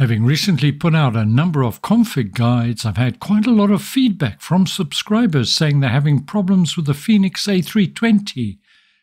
Having recently put out a number of config guides, I've had quite a lot of feedback from subscribers saying they're having problems with the Fenix A320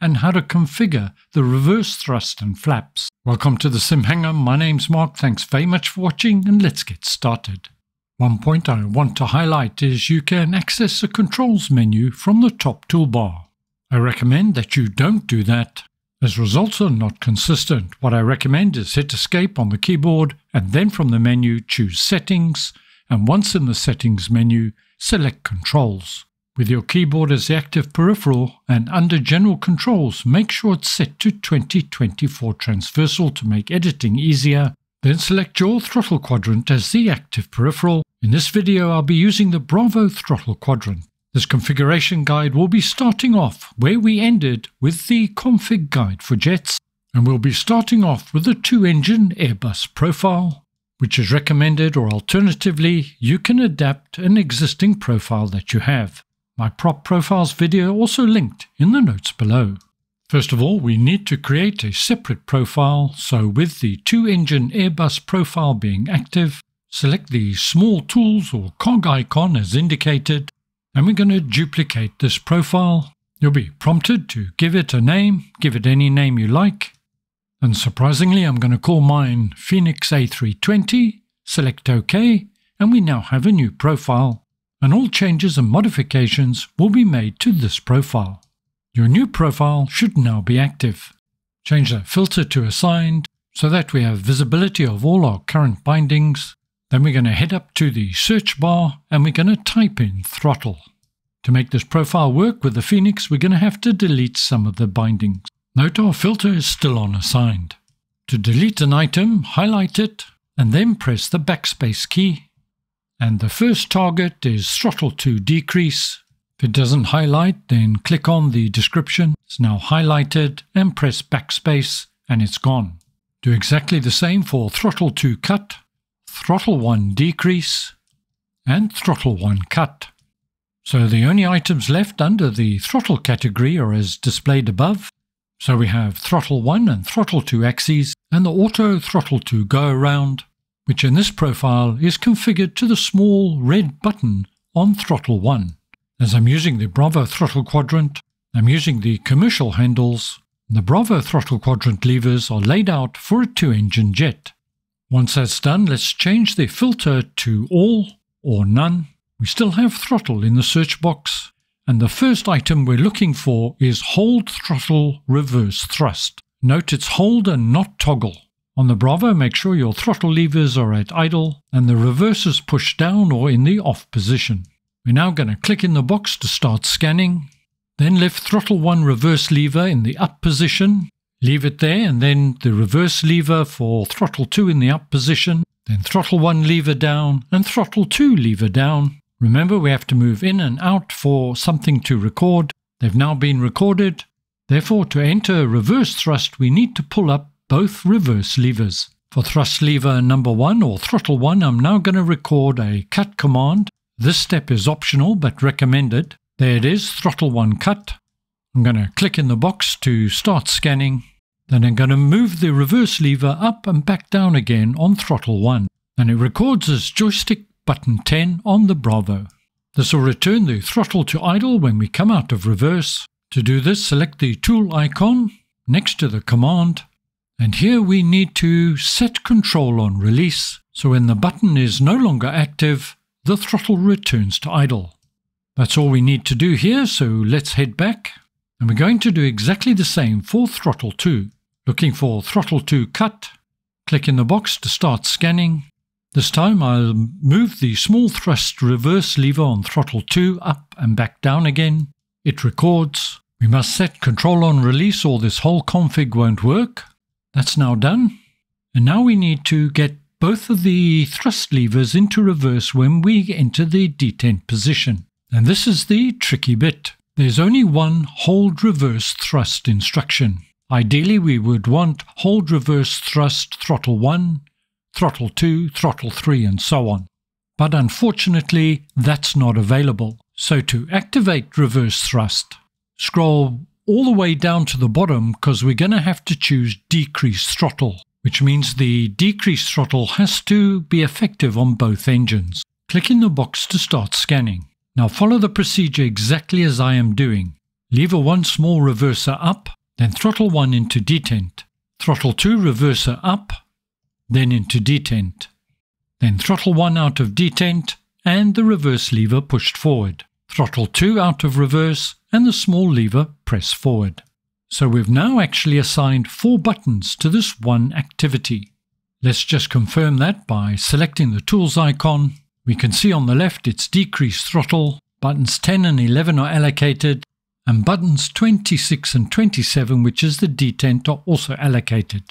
and how to configure the reverse thrust and flaps. Welcome to the SimHanger, my name's Mark, thanks very much for watching and let's get started. One point I want to highlight is you can access the controls menu from the top toolbar. I recommend that you don't do that, as results are not consistent. What I recommend is hit escape on the keyboard and then from the menu choose settings, and once in the settings menu select controls. With your keyboard as the active peripheral and under general controls make sure it's set to 20/24 transversal to make editing easier, then select your throttle quadrant as the active peripheral. In this video I'll be using the Bravo Throttle Quadrant. This configuration guide will be starting off where we ended with the config guide for jets, and we'll be starting off with the two-engine Airbus profile, which is recommended, or alternatively you can adapt an existing profile that you have. My prop profiles video also linked in the notes below. First of all, we need to create a separate profile, so with the two-engine Airbus profile being active, select the small tools or cog icon as indicated, and we're going to duplicate this profile. You'll be prompted to give it a name, give it any name you like. And surprisingly, I'm going to call mine Fenix A320, select OK, and we now have a new profile. And all changes and modifications will be made to this profile. Your new profile should now be active. Change that filter to assigned so that we have visibility of all our current bindings. Then we're going to head up to the search bar and we're going to type in throttle. To make this profile work with the Fenix, we're going to have to delete some of the bindings. Note our filter is still on assigned. To delete an item, highlight it and then press the backspace key. And the first target is throttle to decrease. If it doesn't highlight, then click on the description. It's now highlighted and press backspace and it's gone. Do exactly the same for throttle to cut, throttle 1 decrease and throttle 1 cut. So the only items left under the throttle category are as displayed above. So we have throttle 1 and throttle 2 axes and the auto throttle to go around, which in this profile is configured to the small red button on throttle 1. As I'm using the Bravo Throttle Quadrant, I'm using the commercial handles. The Bravo Throttle Quadrant levers are laid out for a two-engine jet. Once that's done, let's change the filter to all or none. We still have throttle in the search box, and the first item we're looking for is hold throttle reverse thrust. Note it's hold and not toggle. On the Bravo, make sure your throttle levers are at idle and the reverse is pushed down or in the off position. We're now going to click in the box to start scanning. Then lift throttle 1 reverse lever in the up position. Leave it there and then the reverse lever for throttle 2 in the up position. Then throttle 1 lever down and throttle 2 lever down. Remember, we have to move in and out for something to record. They've now been recorded. Therefore, to enter reverse thrust, we need to pull up both reverse levers. For thrust lever number 1 or throttle 1, I'm now going to record a cut command. This step is optional but recommended. There it is, throttle 1 cut. I'm going to click in the box to start scanning. Then I'm going to move the reverse lever up and back down again on throttle 1. And it records as joystick button 10 on the Bravo. This will return the throttle to idle when we come out of reverse. To do this, select the tool icon next to the command. And here we need to set control on release, so when the button is no longer active, the throttle returns to idle. That's all we need to do here, so let's head back. And we're going to do exactly the same for throttle 2. Looking for throttle 2 cut, click in the box to start scanning. This time I'll move the small thrust reverse lever on throttle 2 up and back down again. It records. We must set control on release or this whole config won't work. That's now done, and now we need to get both of the thrust levers into reverse when we enter the detent position. And this is the tricky bit. There's only one hold reverse thrust instruction. Ideally we would want hold reverse thrust throttle 1, throttle 2, throttle 3 and so on. But unfortunately that's not available. So to activate reverse thrust, scroll all the way down to the bottom because we're going to have to choose decrease throttle. which means the decreased throttle has to be effective on both engines. Click in the box to start scanning. Now follow the procedure exactly as I am doing. Lever 1 small reverser up, then throttle 1 into detent. Throttle 2 reverser up, then into detent. Then throttle 1 out of detent and the reverse lever pushed forward. Throttle 2 out of reverse and the small lever pressed forward. So we've now actually assigned 4 buttons to this one activity. Let's just confirm that by selecting the tools icon. We can see on the left it's decreased throttle, buttons 10 and 11 are allocated, and buttons 26 and 27, which is the detent, are also allocated.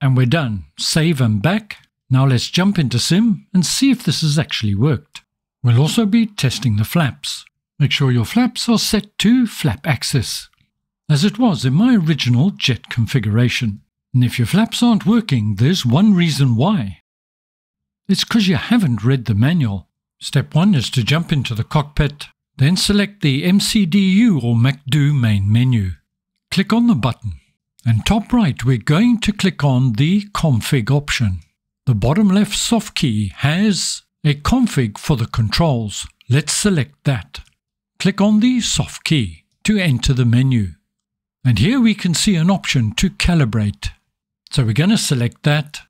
And we're done. Save and back. Now let's jump into Sim and see if this has actually worked. We'll also be testing the flaps. Make sure your flaps are set to flap axis, as it was in my original jet configuration. And if your flaps aren't working, there's one reason why. It's because you haven't read the manual. Step 1 is to jump into the cockpit, then select the MCDU or MCDU main menu. Click on the button, and top right we're going to click on the config option. The bottom left soft key has a config for the controls. Let's select that. Click on the soft key to enter the menu. And here we can see an option to calibrate. So we're going to select that.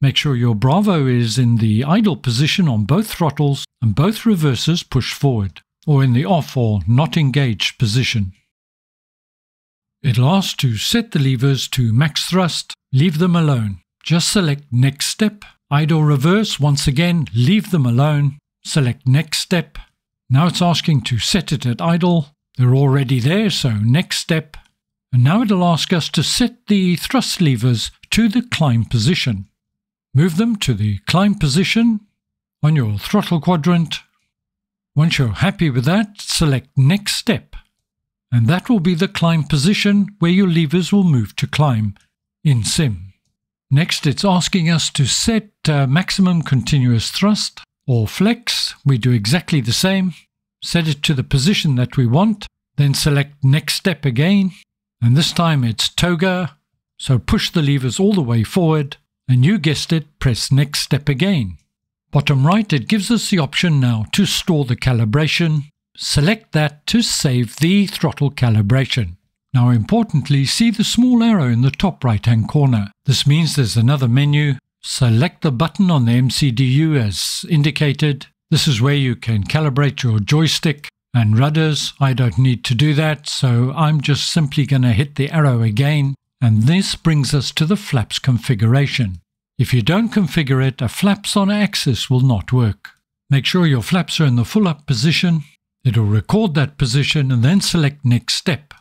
Make sure your Bravo is in the idle position on both throttles and both reversers push forward, or in the off or not engaged position. It'll ask to set the levers to max thrust, leave them alone. Just select next step, idle reverse, once again, leave them alone, select next step. Now it's asking to set it at idle, they're already there, so next step. And now it'll ask us to set the thrust levers to the climb position. Move them to the climb position on your throttle quadrant. Once you're happy with that, select next step. And that will be the climb position where your levers will move to climb in Sim. Next, it's asking us to set maximum continuous thrust or flex. We do exactly the same. Set it to the position that we want. Then select next step again. And this time it's TOGA. So push the levers all the way forward. And you guessed it, press next step again. Bottom right, it gives us the option now to store the calibration. Select that to save the throttle calibration. Now importantly, see the small arrow in the top right hand corner. This means there's another menu. Select the button on the MCDU as indicated. This is where you can calibrate your joystick and rudders. I don't need to do that, so I'm just simply going to hit the arrow again. And this brings us to the flaps configuration. If you don't configure it, a flaps on axis will not work. Make sure your flaps are in the full up position. It'll record that position and then select next step.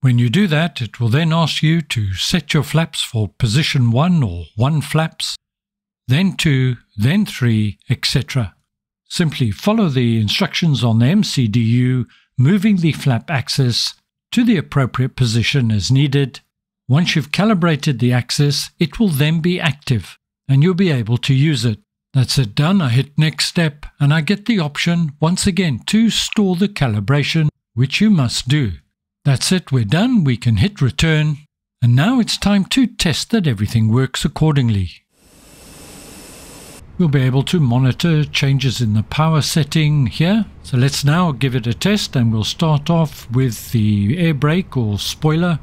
When you do that, it will then ask you to set your flaps for position 1 or 1 flaps, then 2, then 3, etc. Simply follow the instructions on the MCDU, moving the flap axis to the appropriate position as needed. Once you've calibrated the axis, it will then be active and you'll be able to use it. That's it done. I hit next step and I get the option once again to store the calibration, which you must do. That's it. We're done. We can hit return. And now it's time to test that everything works accordingly. We'll be able to monitor changes in the power setting here. So let's now give it a test and we'll start off with the air brake or spoiler.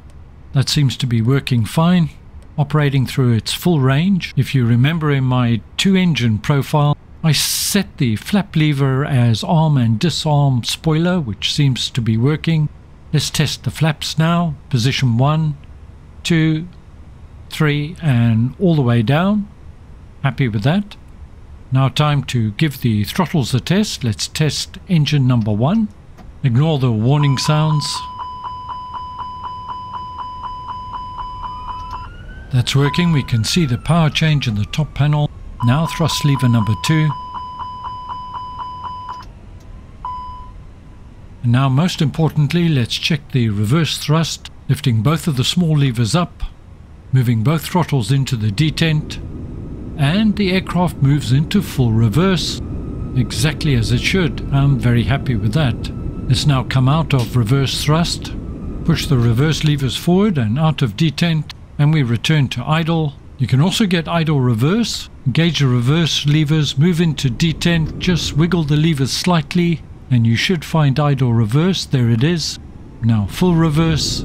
That seems to be working fine, operating through its full range. If you remember in my 2-engine profile, I set the flap lever as arm and disarm spoiler, which seems to be working. Let's test the flaps now. Position 1, 2, 3, and all the way down. Happy with that. Now time to give the throttles a test. Let's test engine number 1. Ignore the warning sounds. That's working. We can see the power change in the top panel. Now thrust lever number 2. And now most importantly, let's check the reverse thrust, lifting both of the small levers up, moving both throttles into the detent, and the aircraft moves into full reverse, exactly as it should. I'm very happy with that. Let's now come out of reverse thrust, push the reverse levers forward and out of detent, and we return to idle, You can also get idle reverse. Engage the reverse levers, move into D10, just wiggle the levers slightly and you should find idle reverse. There it is. Now full reverse,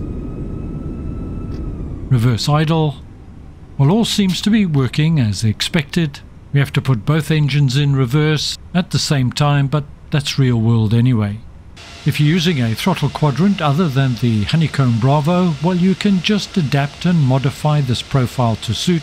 reverse idle. Well, all seems to be working as expected. We have to put both engines in reverse at the same time, but that's real world anyway. If you're using a throttle quadrant other than the Honeycomb Bravo, well, you can just adapt and modify this profile to suit.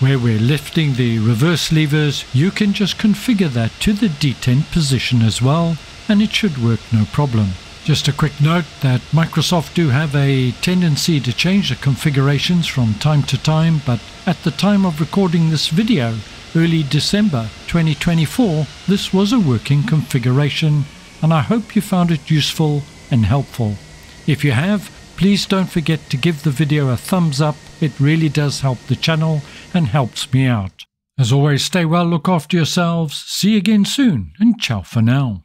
Where we're lifting the reverse levers, you can just configure that to the detent position as well, and it should work no problem. Just a quick note that Microsoft do have a tendency to change the configurations from time to time, but at the time of recording this video, early December 2024, this was a working configuration, and I hope you found it useful and helpful. If you have, please don't forget to give the video a thumbs up. It really does help the channel and helps me out. As always, stay well, look after yourselves. See you again soon, and ciao for now.